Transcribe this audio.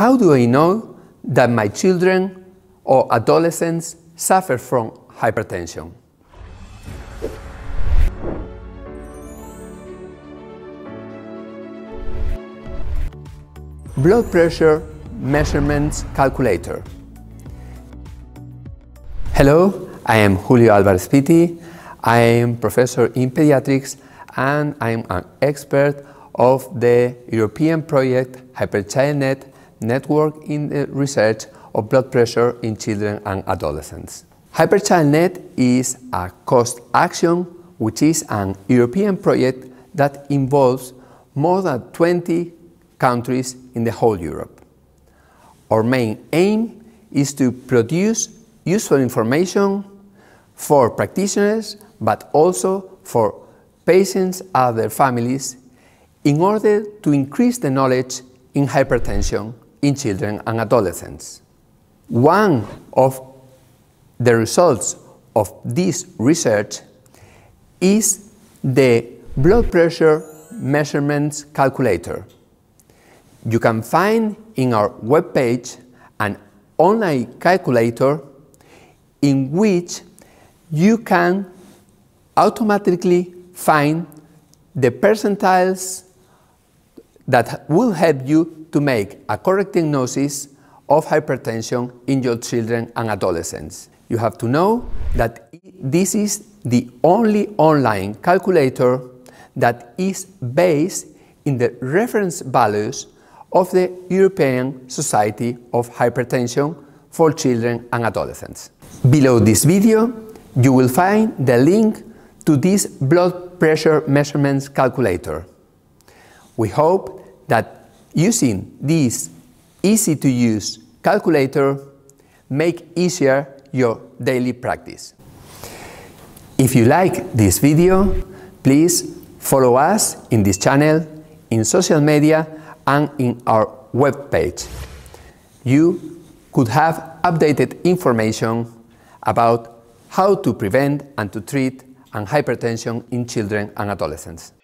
how do I know that my children or adolescents suffer from hypertension? Blood pressure measurements calculator. Hello, I am Julio Alvarez-Pitti. I am professor in pediatrics and I'm an expert of the European project HyperChildNET network in the research of blood pressure in children and adolescents. HyperChildNET is a COST action, which is an European project that involves more than 20 countries in the whole Europe. Our main aim is to produce useful information for practitioners, but also for patients and their families in order to increase the knowledge in hypertension in children and adolescents. One of the results of this research is the blood pressure measurements calculator. You can find in our webpage an online calculator in which you can automatically find the percentiles that will help you to make a correct diagnosis of hypertension in your children and adolescents. You have to know that this is the only online calculator that is based in the reference values of the European Society of Hypertension for children and adolescents. Below this video, you will find the link to this blood pressure measurements calculator. We hope that using this easy-to-use calculator makes easier your daily practice. If you like this video, please follow us in this channel, in social media, and in our webpage. You could have updated information about how to prevent and to treat hypertension in children and adolescents.